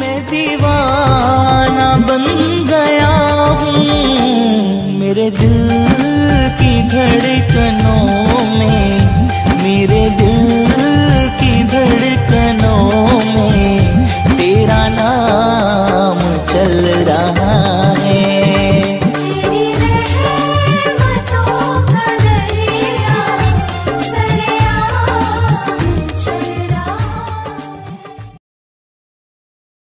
मैं दीवाना बन गया हूँ, मेरे दिल की धड़कनों